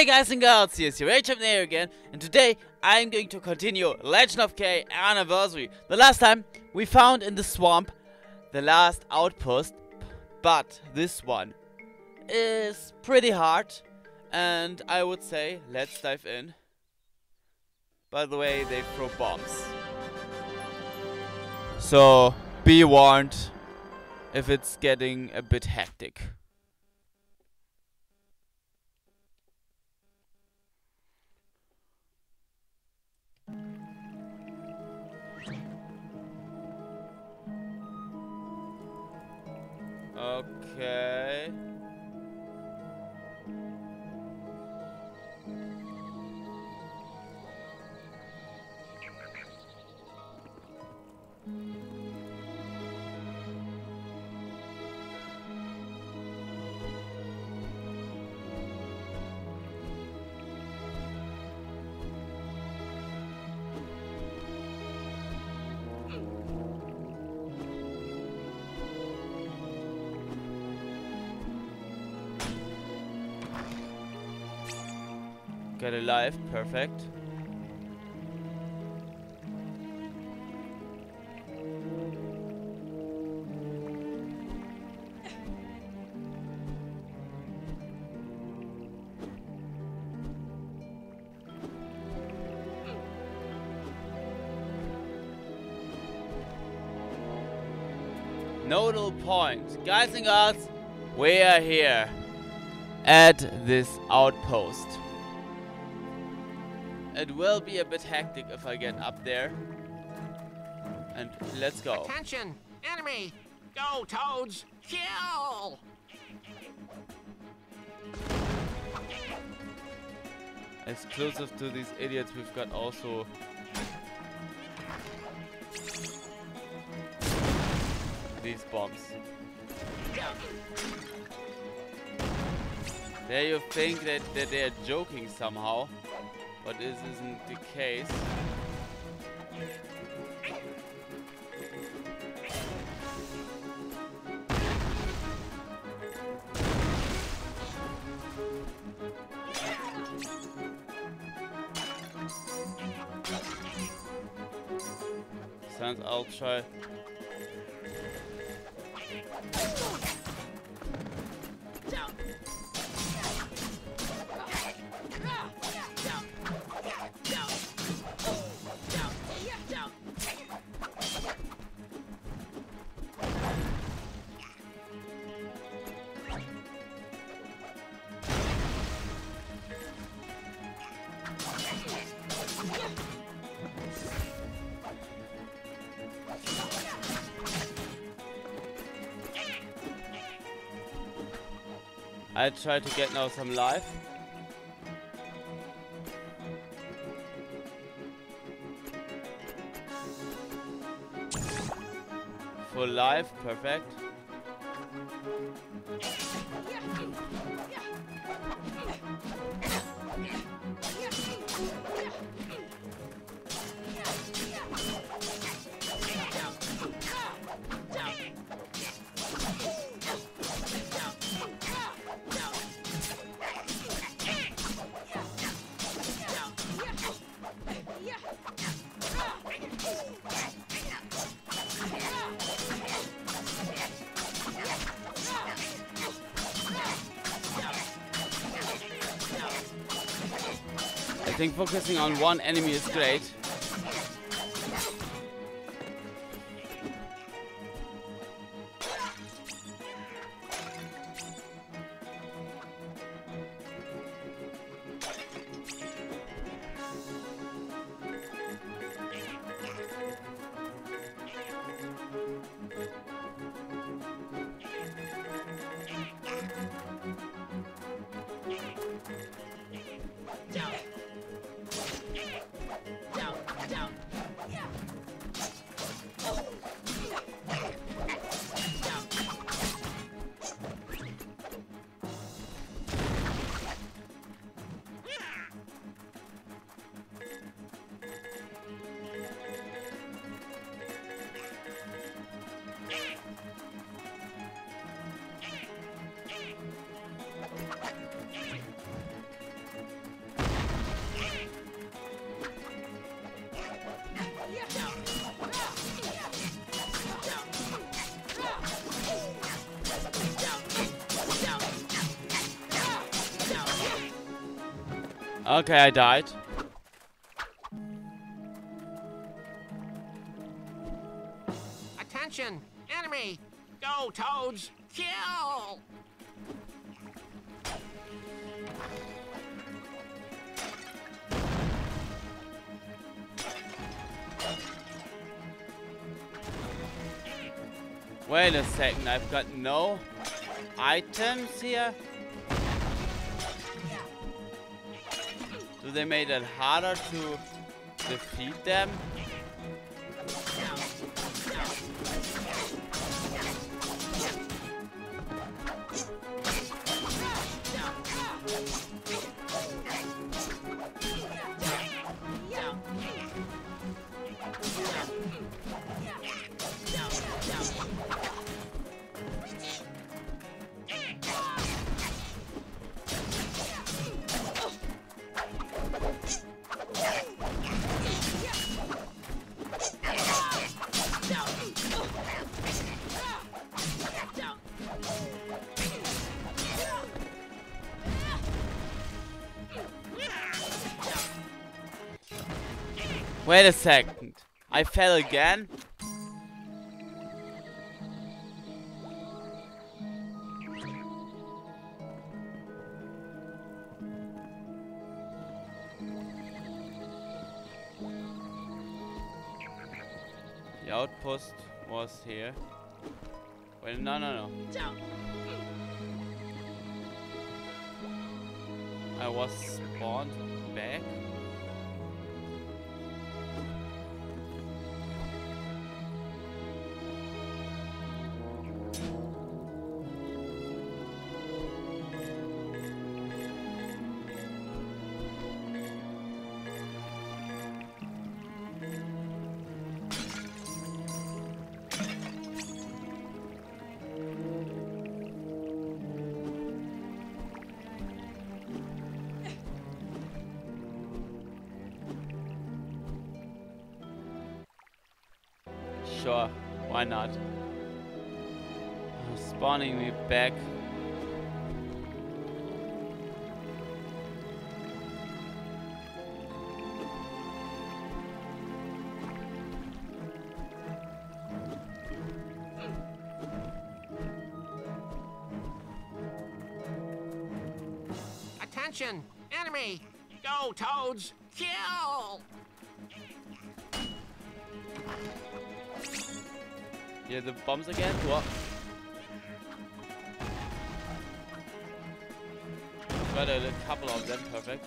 Hey guys and girls, here's your Achampnator again, and today I'm going to continue Legend of Kay Anniversary. The last time we found in the swamp the last outpost, but this one is pretty hard, and I would say let's dive in. By the way, they throw bombs, so be warned if it's getting a bit hectic. Okay. Get alive, perfect. Nodal point. Guys and girls, we are here at this outpost. It will be a bit hectic if I get up there. And let's go. Attention! Enemy! Go, Toads! Kill! Exclusive to these idiots, we've got also... these bombs. There you think that they're joking somehow. But this isn't the case. Sounds I'll try. I try to get now some life. Full life, perfect. I think focusing on one enemy is great. Down. Okay, I died. Attention! Enemy! Go, Toads! Kill! Wait a second, I've got no items here? Do they make it harder to defeat them? Wait a second, I fell again? The outpost was here. Wait, no. I was spawned back. Sure, why not? Spawning me back. Attention! Enemy! Go, Toads! Kill! Yeah, the bombs again? What? Got a couple of them, perfect.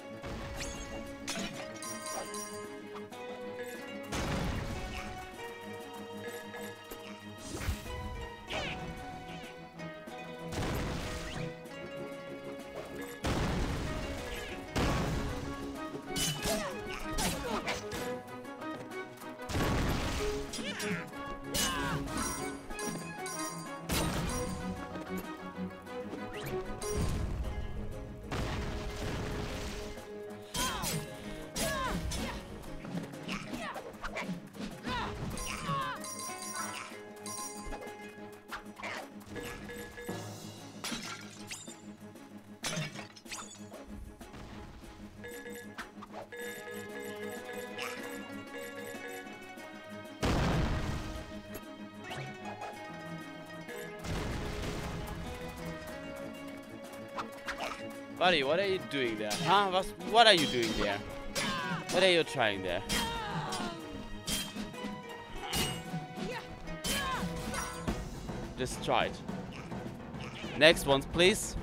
Buddy, what are you doing there? Huh? What are you doing there? What are you trying there? Just try it. Next ones, please.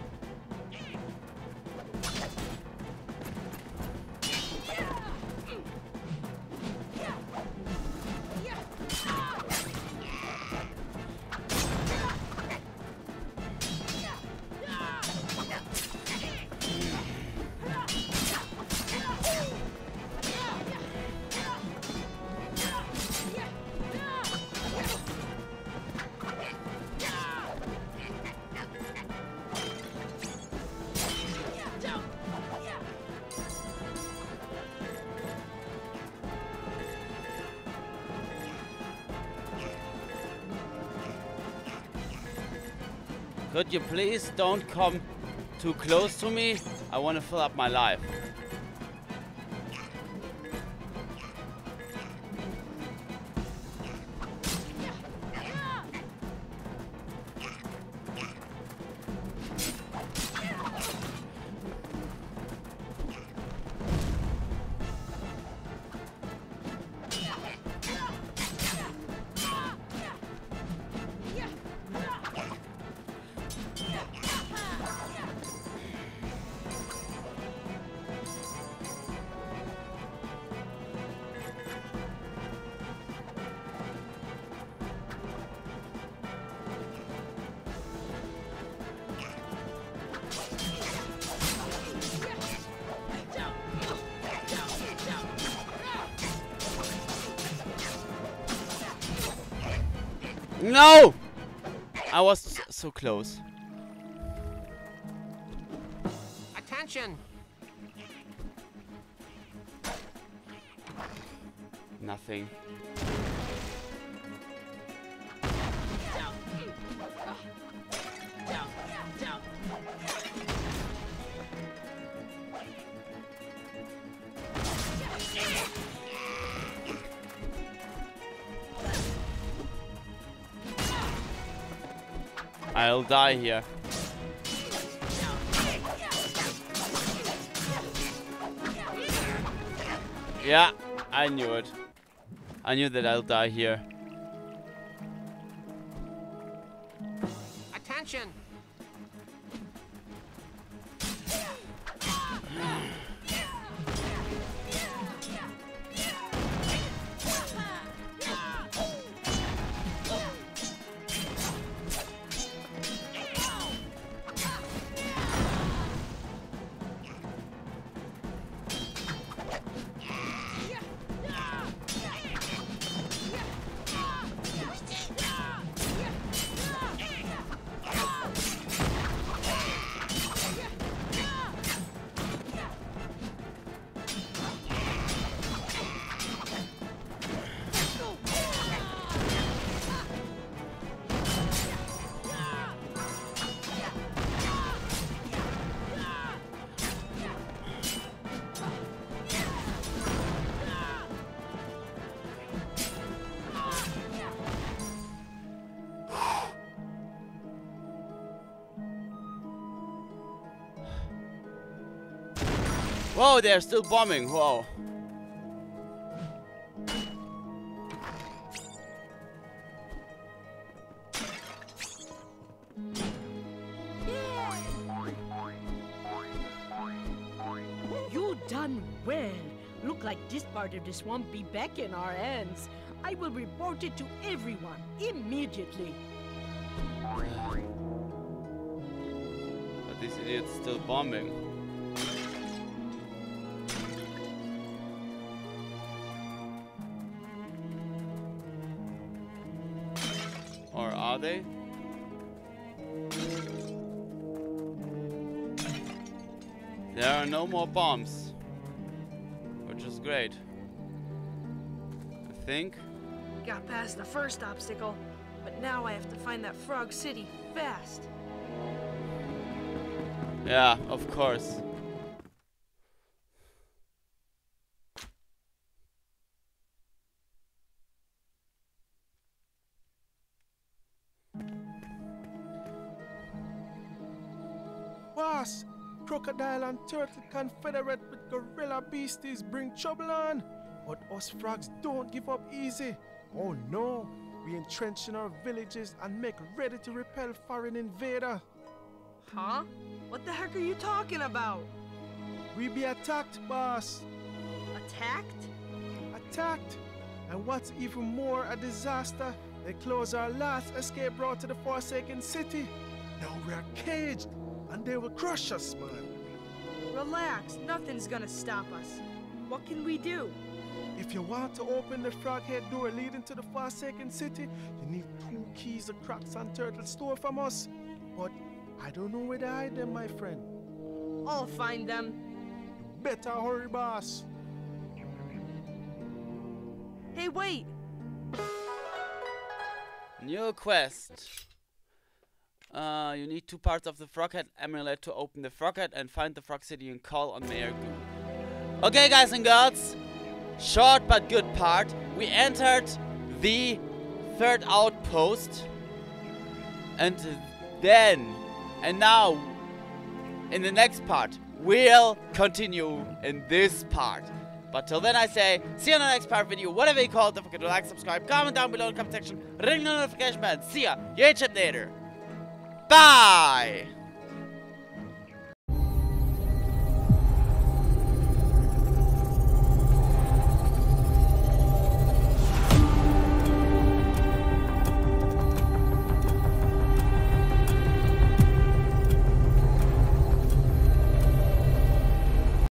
Could you please don't come too close to me? I want to fill up my life. No! I was so close. Attention! Nothing. I'll die here. Yeah, I knew it. I knew that I'll die here. Attention. Whoa, they're still bombing. Whoa. You done well. Look like this part of the swamp be back in our hands. I will report it to everyone immediately. But this idiot's still bombing. Are they? There are no more bombs, which is great. I think. Got past the first obstacle, but now I have to find that Frog City fast. Yeah, of course. Crocodile and turtle confederate with gorilla beasties bring trouble on, but us frogs don't give up easy. Oh no, we entrench in our villages and make ready to repel foreign invader. Huh? What the heck are you talking about? We be attacked, boss. Attacked? Attacked. And what's even more a disaster, they close our last escape route to the Forsaken City. Now we're caged. And they will crush us, man. Relax, nothing's gonna stop us. What can we do? If you want to open the Froghead door leading to the Forsaken City, you need 2 keys the Crocs and Turtles stole from us. But I don't know where to hide them, my friend. I'll find them. You better hurry, boss. Hey, wait! New quest. You need 2 parts of the Froghead Amulet to open the Froghead and find the Frog City and call on Mayor Goo. Okay, guys and girls, short but good part. We entered the 3rd outpost, and now, in the next part, we'll continue in this part. But till then I say, see you in the next part video, whatever you call it. Don't forget to like, subscribe, comment down below in the comment section, ring the notification bell. See ya, your Achampnator. Bye!